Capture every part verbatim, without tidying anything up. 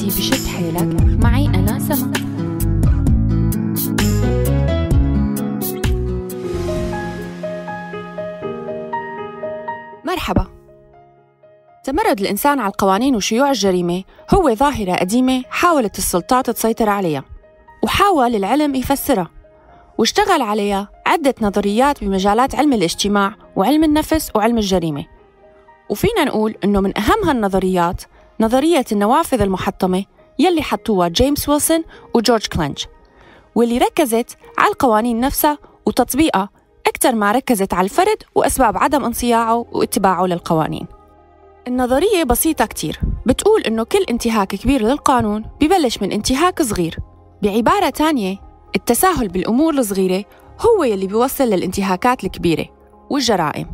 حياتي بشد حيلك معي أنا سما. مرحبا. تمرد الإنسان على القوانين وشيوع الجريمة هو ظاهرة قديمة حاولت السلطات تسيطر عليها، وحاول العلم يفسرها، واشتغل عليها عدة نظريات بمجالات علم الاجتماع وعلم النفس وعلم الجريمة. وفينا نقول إنه من أهم هالنظريات نظرية النوافذ المحطمة يلي حطوها جيمس ويلسون وجورج كلينج، واللي ركزت على القوانين نفسها وتطبيقها أكثر ما ركزت على الفرد وأسباب عدم انصياعه واتباعه للقوانين. النظرية بسيطة كتير، بتقول إنه كل انتهاك كبير للقانون ببلش من انتهاك صغير. بعبارة تانية، التساهل بالأمور الصغيرة هو يلي بيوصل للانتهاكات الكبيرة والجرائم.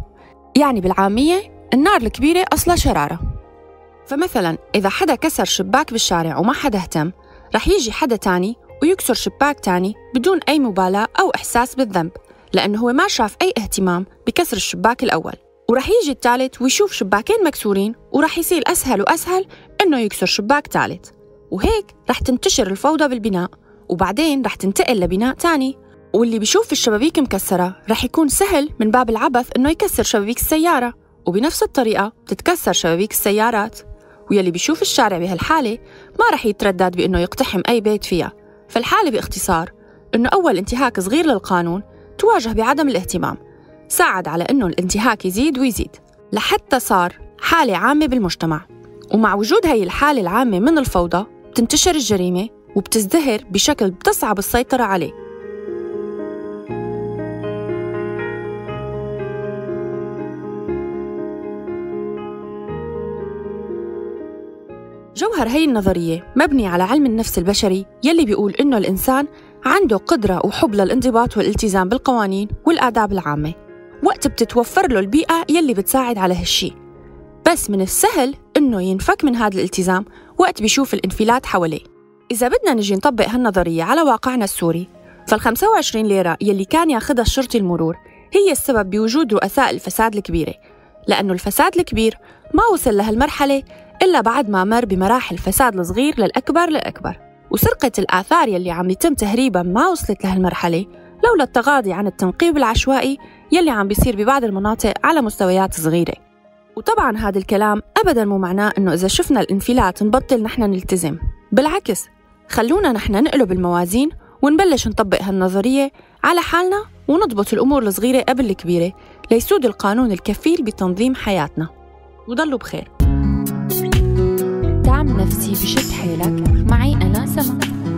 يعني بالعامية النار الكبيرة أصلها شرارة. فمثلاً إذا حدا كسر شباك بالشارع وما حدا اهتم، رح يجي حدا تاني ويكسر شباك تاني بدون أي مبالاة أو إحساس بالذنب، لأنه هو ما شاف أي اهتمام بكسر الشباك الأول. ورح يجي الثالث ويشوف شباكين مكسورين، ورح يصير أسهل وأسهل إنه يكسر شباك ثالث، وهيك رح تنتشر الفوضى بالبناء، وبعدين رح تنتقل لبناء تاني. واللي بيشوف الشبابيك مكسرة رح يكون سهل من باب العبث إنه يكسر شبابيك السيارة، وبنفس الطريقة بتتكسر شبابيك السيارات. ويلي بيشوف الشارع بهالحالة ما رح يتردد بإنه يقتحم أي بيت فيها. فالحالة باختصار إنه أول انتهاك صغير للقانون تواجه بعدم الاهتمام، ساعد على إنه الانتهاك يزيد ويزيد لحتى صار حالة عامة بالمجتمع. ومع وجود هاي الحالة العامة من الفوضى بتنتشر الجريمة وبتزدهر بشكل بتصعب السيطرة عليه. جوهر هاي النظرية مبني على علم النفس البشري يلي بيقول إنه الإنسان عنده قدرة وحب للانضباط والالتزام بالقوانين والآداب العامة، وقت بتتوفر له البيئة يلي بتساعد على هالشي. بس من السهل إنه ينفك من هذا الالتزام وقت بيشوف الانفلات حواليه. إذا بدنا نجي نطبق هالنظرية على واقعنا السوري، فالخمسة وعشرين ليرة يلي كان ياخدها الشرطي المرور هي السبب بوجود رؤساء الفساد الكبيرة، لأنه الفساد الكبير ما وصل لهالمرحلة إلا بعد ما مر بمراحل فساد الصغير للأكبر للأكبر. وسرقة الآثار يلي عم يتم تهريبها ما وصلت لهالمرحلة لولا التغاضي عن التنقيب العشوائي يلي عم بيصير ببعض المناطق على مستويات صغيرة. وطبعاً هذا الكلام أبداً مو معناه إنه إذا شفنا الانفلات نبطل نحن نلتزم، بالعكس خلونا نحن نقلب الموازين ونبلش نطبق هالنظرية على حالنا ونضبط الأمور الصغيرة قبل الكبيرة ليسود القانون الكفيل بتنظيم حياتنا. وضلوا بخير. دعم نفسي بشد حيلك معي أنا سما.